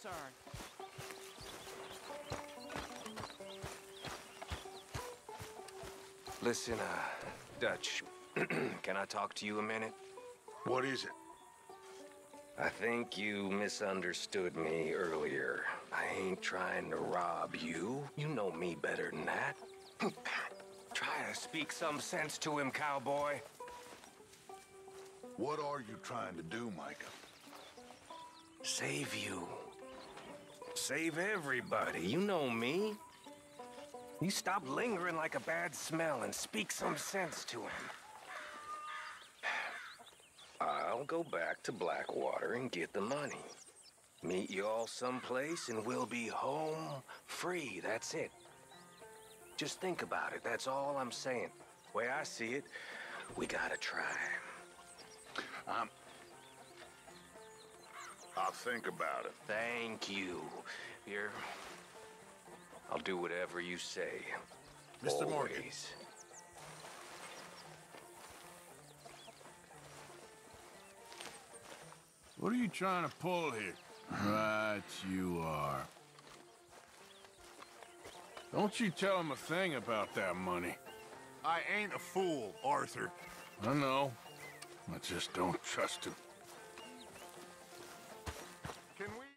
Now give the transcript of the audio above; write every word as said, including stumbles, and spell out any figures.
sorry. Listen, uh, Dutch, can I talk to you a minute? What is it? I think you misunderstood me earlier. I ain't trying to rob you. You know me better than that. Try to speak some sense to him, cowboy. What are you trying to do, Micah? Save you. Save everybody. You know me. You stop lingering like a bad smell and speak some sense to him. I'll go back to Blackwater and get the money. Meet you all someplace and we'll be home free, that's it. Just think about it, that's all I'm saying. The way I see it, we gotta try. Um, I'll think about it. Thank you. You're... I'll do whatever you say. Mister Morgan. What are you trying to pull here? Right you are. Don't you tell him a thing about that money. I ain't a fool, Arthur. I know. I just don't trust him.